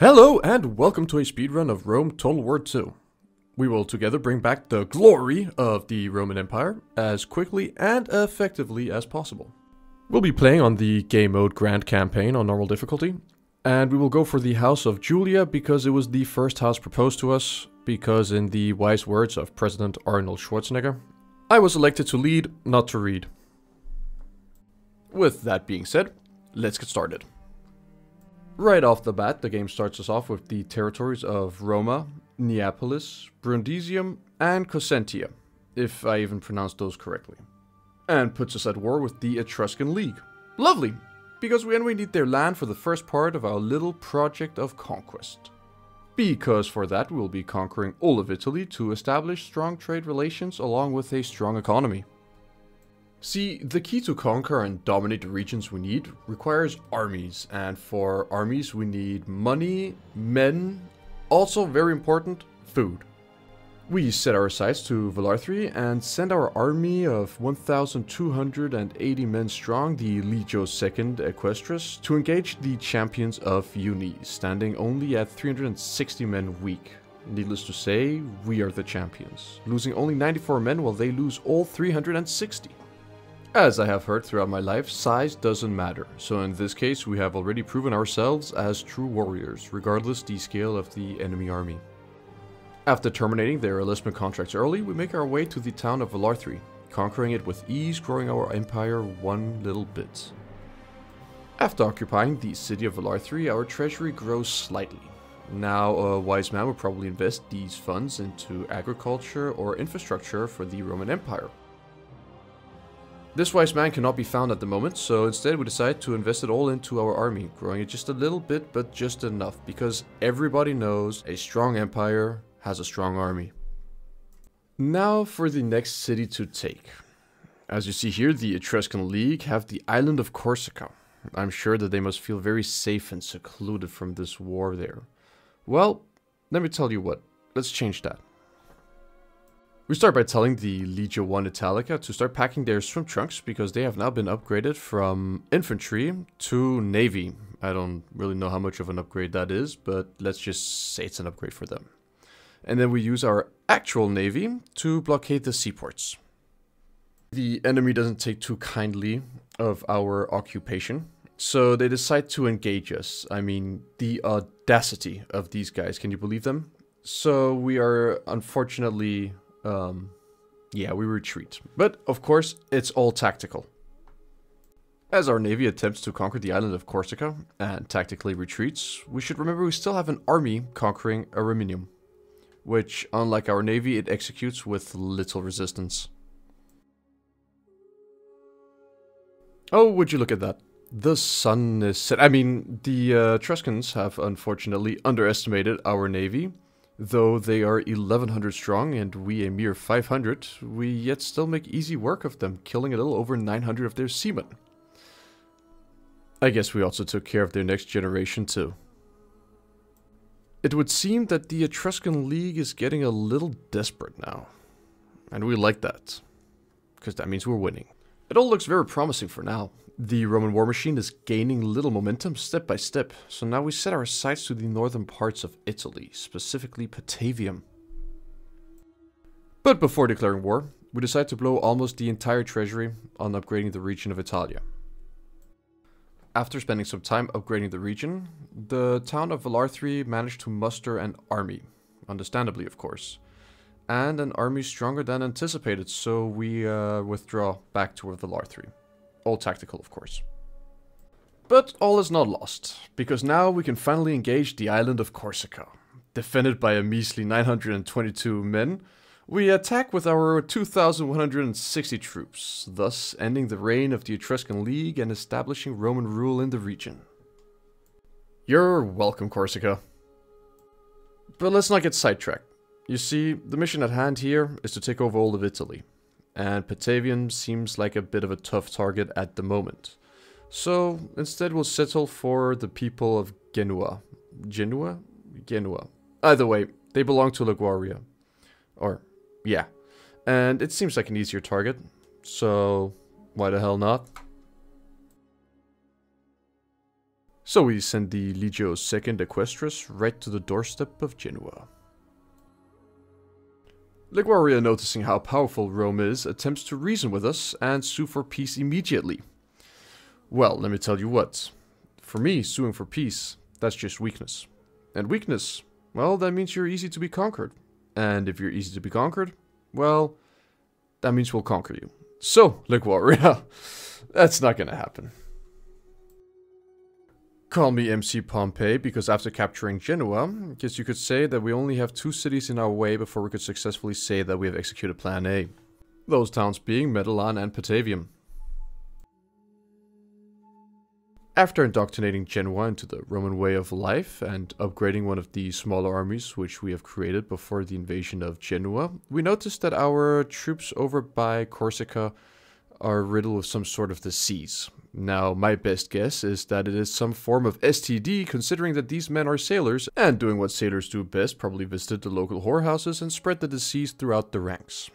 Hello and welcome to a speedrun of Rome Total War 2. We will together bring back the glory of the Roman Empire as quickly and effectively as possible. We'll be playing on the game mode Grand Campaign on normal difficulty, and we will go for the House of Julia because it was the first house proposed to us, because in the wise words of President Arnold Schwarzenegger, I was elected to lead, not to read. With that being said, let's get started. Right off the bat, the game starts us off with the territories of Roma, Neapolis, Brundisium, and Cosentia, if I even pronounced those correctly. And puts us at war with the Etruscan League. Lovely! Because we anyway need their land for the first part of our little project of conquest. Because for that we'll be conquering all of Italy to establish strong trade relations along with a strong economy. See, the key to conquer and dominate the regions we need requires armies, and for armies we need money, men, also very important, food. We set our sights to Velathri and send our army of 1,280 men strong, the Legio II Equestris, to engage the champions of Uni, standing only at 360 men weak. Needless to say, we are the champions, losing only 94 men while they lose all 360. As I have heard throughout my life, size doesn't matter, so in this case we have already proven ourselves as true warriors, regardless the scale of the enemy army. After terminating their enlistment contracts early, we make our way to the town of Velathri, conquering it with ease, growing our empire one little bit. After occupying the city of Velathri, our treasury grows slightly. Now a wise man would probably invest these funds into agriculture or infrastructure for the Roman Empire. This wise man cannot be found at the moment, so instead we decide to invest it all into our army, growing it just a little bit, but just enough, because everybody knows a strong empire has a strong army. Now for the next city to take. As you see here, the Etruscan League have the island of Corsica. I'm sure that they must feel very safe and secluded from this war there. Well, let me tell you what, let's change that. We start by telling the Legion 1 Italica to start packing their swim trunks because they have now been upgraded from infantry to navy. I don't really know how much of an upgrade that is, but let's just say it's an upgrade for them. And then we use our actual navy to blockade the seaports. The enemy doesn't take too kindly of our occupation, so they decide to engage us. I mean, the audacity of these guys, can you believe them? So we are unfortunately... we retreat. But, of course, it's all tactical. As our navy attempts to conquer the island of Corsica and tactically retreats, we should remember we still have an army conquering Ariminium, which, unlike our navy, it executes with little resistance. Oh, would you look at that. The sun is set. I mean, the Etruscans have unfortunately underestimated our navy. Though they are 1,100 strong and we a mere 500, we yet still make easy work of them, killing a little over 900 of their seamen. I guess we also took care of their next generation too. It would seem that the Etruscan League is getting a little desperate now. And we like that, because that means we're winning. It all looks very promising for now. The Roman war machine is gaining little momentum step by step, so now we set our sights to the northern parts of Italy, specifically Patavium. But before declaring war, we decide to blow almost the entire treasury on upgrading the region of Italia. After spending some time upgrading the region, the town of Velathri managed to muster an army, understandably of course. And an army stronger than anticipated, so we withdraw back toward Velathri. All tactical, of course. But all is not lost, because now we can finally engage the island of Corsica. Defended by a measly 922 men, we attack with our 2,160 troops, thus ending the reign of the Etruscan League and establishing Roman rule in the region. You're welcome, Corsica. But let's not get sidetracked. You see, the mission at hand here is to take over all of Italy, and Patavium seems like a bit of a tough target at the moment. So instead we'll settle for the people of Genua. Genua? Genua. Either way, they belong to Liguria. Or, yeah. And it seems like an easier target, so why the hell not? So we sent the Legio II Equestris right to the doorstep of Genua. Liguria, noticing how powerful Rome is, attempts to reason with us and sue for peace immediately. Well, let me tell you what. For me, suing for peace, that's just weakness. And weakness, well, that means you're easy to be conquered. And if you're easy to be conquered, well, that means we'll conquer you. So, Liguria, that's not gonna happen. Call me MC Pompeii, because after capturing Genua, I guess you could say that we only have two cities in our way before we could successfully say that we have executed Plan A. Those towns being Medellon and Patavium. After indoctrinating Genua into the Roman way of life and upgrading one of the smaller armies which we have created before the invasion of Genua, we noticed that our troops over by Corsica are riddled with some sort of disease. Now, my best guess is that it is some form of STD, considering that these men are sailors, and doing what sailors do best, probably visited the local whorehouses and spread the disease throughout the ranks.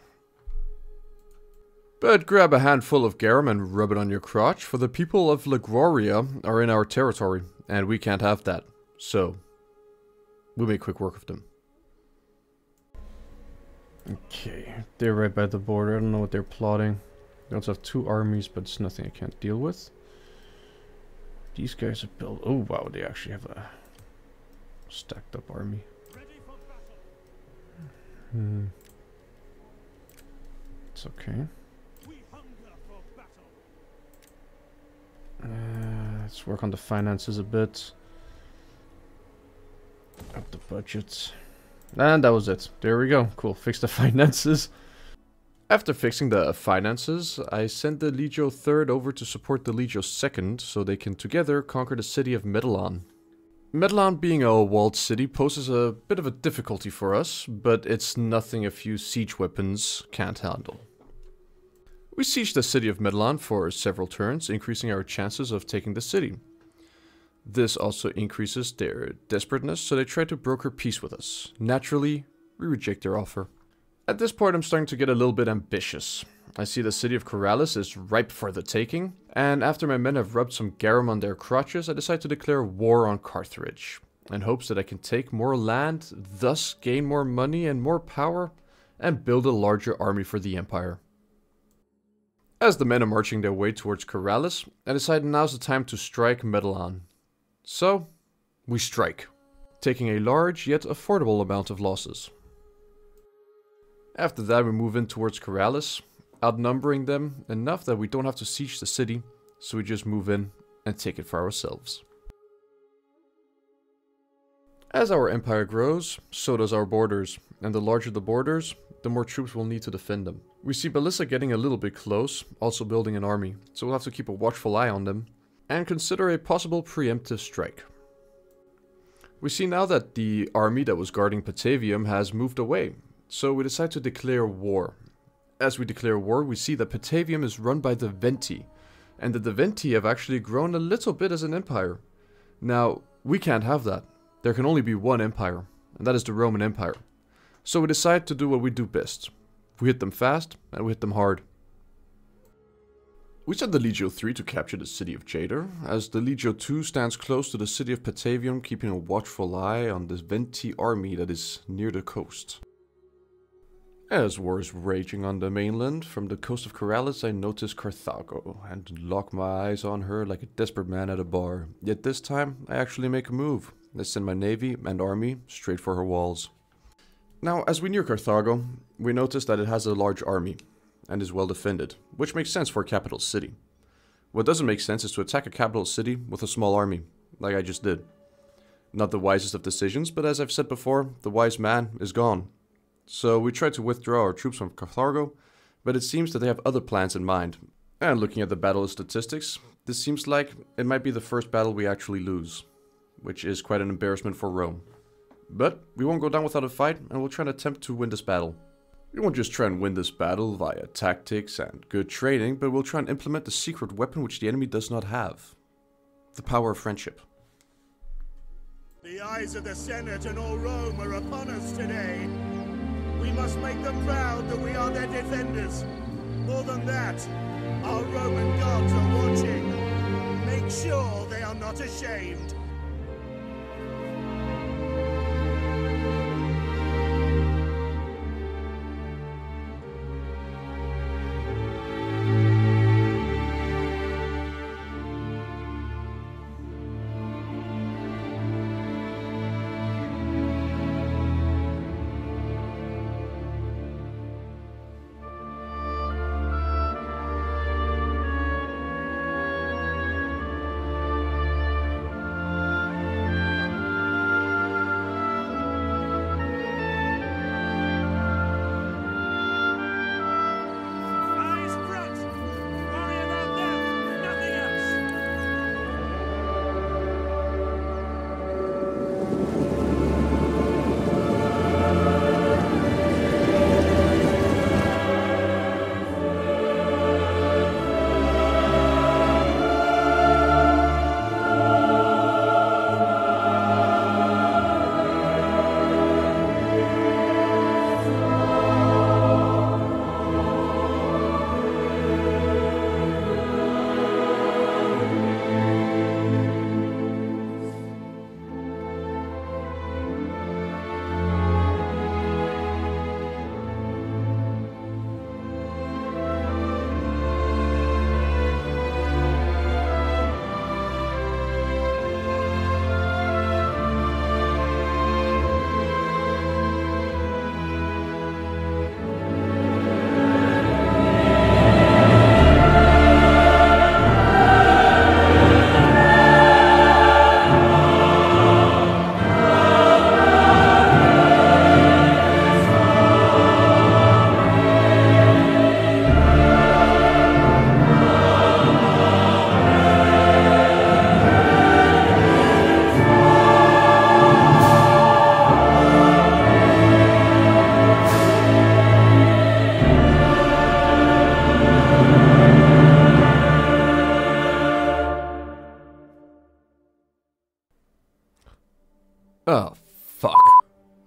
But grab a handful of garum and rub it on your crotch, for the people of Liguria are in our territory, and we can't have that. So, we make quick work of them. Okay, they're right by the border, I don't know what they're plotting. They also have two armies, but it's nothing I can't deal with. These guys have built... Oh, wow, they actually have a stacked up army. It's okay. Let's work on the finances a bit. Up the budget. And that was it. There we go. Cool. Fix the finances. After fixing the finances, I sent the Legio III over to support the Legio II so they can together conquer the city of Medellon. Medellon, being a walled city, poses a bit of a difficulty for us, but it's nothing a few siege weapons can't handle. We sieged the city of Medellon for several turns, increasing our chances of taking the city. This also increases their desperateness, so they try to broker peace with us. Naturally, we reject their offer. At this point, I'm starting to get a little bit ambitious. I see the city of Caralis is ripe for the taking, and after my men have rubbed some garum on their crotches, I decide to declare war on Carthage, in hopes that I can take more land, thus gain more money and more power, and build a larger army for the empire. As the men are marching their way towards Caralis, I decide now's the time to strike Medellon. So, we strike, taking a large yet affordable amount of losses. After that, we move in towards Caralis, outnumbering them enough that we don't have to siege the city, so we just move in and take it for ourselves. As our empire grows, so does our borders, and the larger the borders, the more troops we'll need to defend them. We see Ballista getting a little bit close, also building an army, so we'll have to keep a watchful eye on them, and consider a possible preemptive strike. We see now that the army that was guarding Patavium has moved away, so we decide to declare war. As we declare war, we see that Patavium is run by the Venti, and that the Venti have actually grown a little bit as an empire. Now, we can't have that. There can only be one empire, and that is the Roman Empire. So we decide to do what we do best. We hit them fast, and we hit them hard. We sent the Legio III to capture the city of Jader, as the Legio II stands close to the city of Patavium, keeping a watchful eye on this Venti army that is near the coast. As war is raging on the mainland, from the coast of Corallus I notice Carthago, and lock my eyes on her like a desperate man at a bar. Yet this time, I actually make a move. I send my navy and army straight for her walls. Now, as we near Carthago, we notice that it has a large army, and is well defended, which makes sense for a capital city. What doesn't make sense is to attack a capital city with a small army, like I just did. Not the wisest of decisions, but as I've said before, the wise man is gone. So we tried to withdraw our troops from Carthago, but it seems that they have other plans in mind. And looking at the battle statistics, this seems like it might be the first battle we actually lose, which is quite an embarrassment for Rome. But we won't go down without a fight, and we'll try and attempt to win this battle. We won't just try and win this battle via tactics and good training, but we'll try and implement the secret weapon which the enemy does not have. The power of friendship. The eyes of the Senate and all Rome are upon us today. We must make them proud that we are their defenders. More than that, our Roman gods are watching. Make sure they are not ashamed.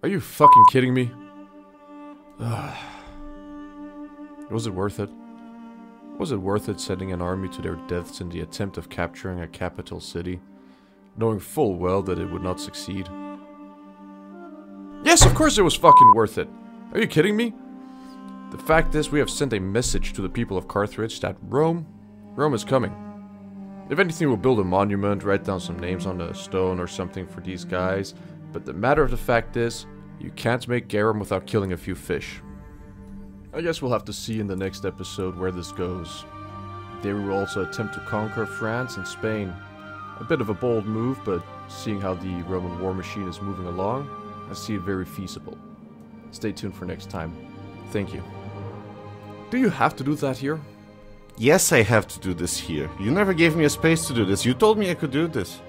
Are you fucking kidding me? Ugh. Was it worth it? Was it worth it sending an army to their deaths in the attempt of capturing a capital city, knowing full well that it would not succeed? Yes, of course it was fucking worth it! Are you kidding me? The fact is, we have sent a message to the people of Carthage that Rome is coming. If anything, we'll build a monument, write down some names on a stone or something for these guys, but the matter of the fact is, you can't make garum without killing a few fish. I guess we'll have to see in the next episode where this goes. They will also attempt to conquer France and Spain. A bit of a bold move, but seeing how the Roman war machine is moving along, I see it very feasible. Stay tuned for next time. Thank you. Do you have to do that here? Yes, I have to do this here. You never gave me a space to do this. You told me I could do this.